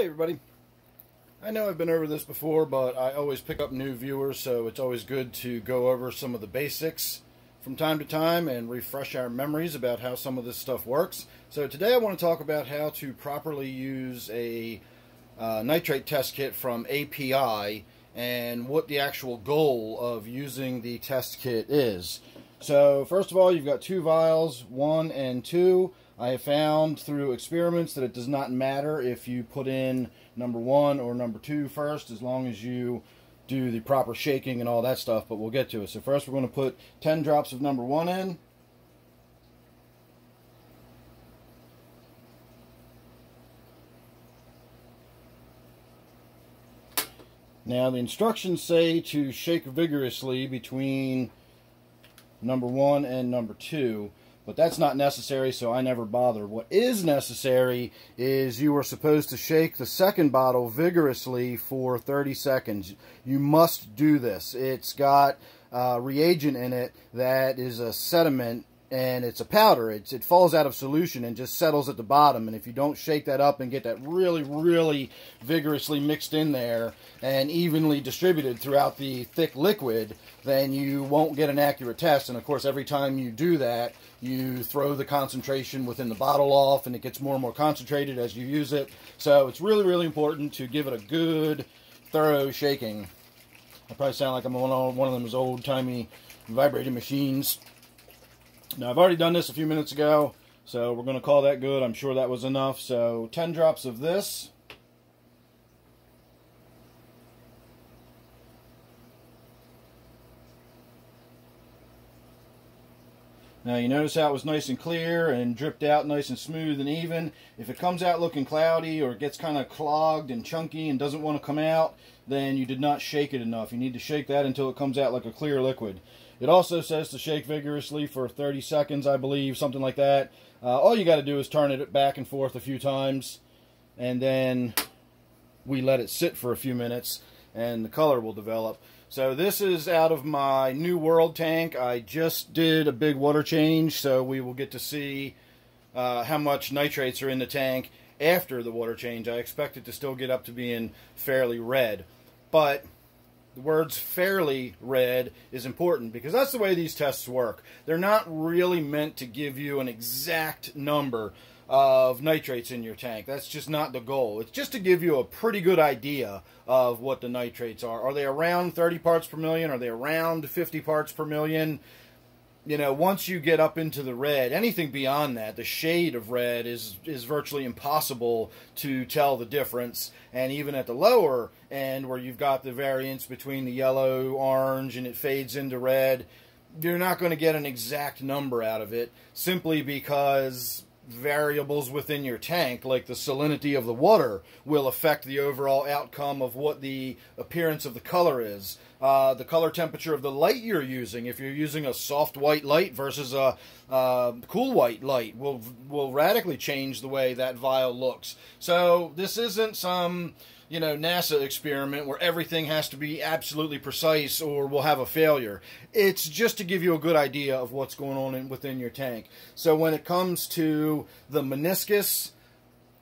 Hey everybody, I know I've been over this before, but I always pick up new viewers, so it's always good to go over some of the basics from time to time and refresh our memories about how some of this stuff works. So today I want to talk about how to properly use a nitrate test kit from API and what the actual goal of using the test kit is. So first of all, you've got two vials, 1 and 2. I have found through experiments that it does not matter if you put in number 1 or number 2 first, as long as you do the proper shaking and all that stuff, but we'll get to it. So first we're going to put 10 drops of number 1 in. Now the instructions say to shake vigorously between number 1 and number 2. But that's not necessary, so I never bother. What is necessary is you are supposed to shake the second bottle vigorously for 30 seconds. You must do this. It's got reagent in it that is a sediment, and it's a powder. It falls out of solution and just settles at the bottom. And if you don't shake that up and get that really, really vigorously mixed in there and evenly distributed throughout the thick liquid, then you won't get an accurate test. And of course, every time you do that, you throw the concentration within the bottle off, and it gets more and more concentrated as you use it. So it's really, really important to give it a good, thorough shaking. I probably sound like I'm on one of those old-timey vibrating machines. Now, I've already done this a few minutes ago, so we're going to call that good. I'm sure that was enough. So 10 drops of this. Now, you notice how it was nice and clear and dripped out nice and smooth and even. If it comes out looking cloudy or gets kind of clogged and chunky and doesn't want to come out, then you did not shake it enough. You need to shake that until it comes out like a clear liquid. It also says to shake vigorously for 30 seconds, I believe, something like that. All you got to do is turn it back and forth a few times, and then we let it sit for a few minutes, and the color will develop. So this is out of my New World tank. I just did a big water change, so we will get to see how much nitrates are in the tank after the water change. I expect it to still get up to being fairly red. But the words fairly red is important because that's the way these tests work. They're not really meant to give you an exact number of nitrates in your tank. That's just not the goal. It's just to give you a pretty good idea of what the nitrates are. Are they around 30 parts per million? Are they around 50 parts per million? You know, once you get up into the red, anything beyond that, the shade of red is virtually impossible to tell the difference. And even at the lower end, where you've got the variance between the yellow, orange, and it fades into red, you're not going to get an exact number out of it, simply because variables within your tank, like the salinity of the water, will affect the overall outcome of what the appearance of the color is. The color temperature of the light you're using, if you're using a soft white light versus a cool white light, will radically change the way that vial looks. So this isn't some, you know, NASA experiment where everything has to be absolutely precise or we'll have a failure. It's just to give you a good idea of what's going on within your tank. So when it comes to the meniscus,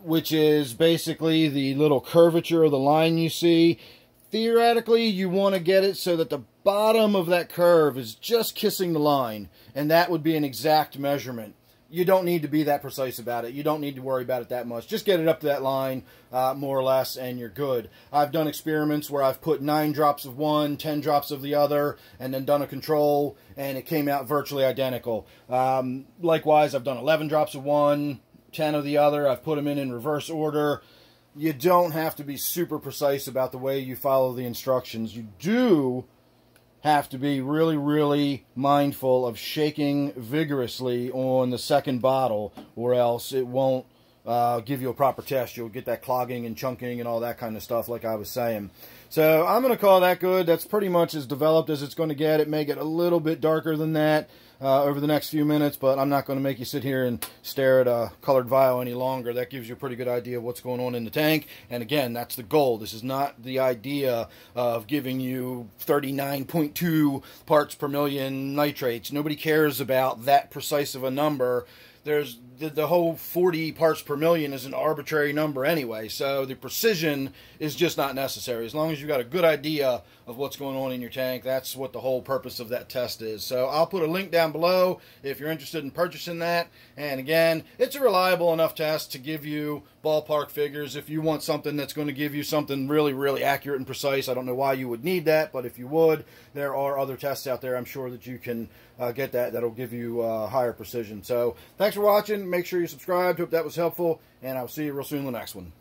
which is basically the little curvature of the line you see, theoretically you want to get it so that the bottom of that curve is just kissing the line, and that would be an exact measurement. You don't need to be that precise about it. You don't need to worry about it that much. Just get it up to that line, more or less, and you're good. I've done experiments where I've put 9 drops of one, 10 drops of the other, and then done a control, and it came out virtually identical. Likewise, I've done 11 drops of one, 10 of the other. I've put them in reverse order. You don't have to be super precise about the way you follow the instructions. You do have to be really, really mindful of shaking vigorously on the second bottle, or else it won't give you a proper test. You'll get that clogging and chunking and all that kind of stuff, like I was saying. So I'm going to call that good. That's pretty much as developed as it's going to get. It may get a little bit darker than that over the next few minutes, but I'm not going to make you sit here and stare at a colored vial any longer. That gives you a pretty good idea of what's going on in the tank. And again, that's the goal. This is not the idea of giving you 39.2 parts per million nitrates. Nobody cares about that precise of a number. there's the whole 40 parts per million is an arbitrary number anyway, so the precision is just not necessary. As long as you've got a good idea of what's going on in your tank, that's what the whole purpose of that test is. So I'll put a link down below if you're interested in purchasing that. And again, it's a reliable enough test to give you ballpark figures. If you want something that's going to give you something really, really accurate and precise, I don't know why you would need that, but if you would, there are other tests out there, I'm sure, that you can get that'll give you higher precision. So thanks for watching. Make sure you subscribe. Hope that was helpful, and I'll see you real soon in the next one.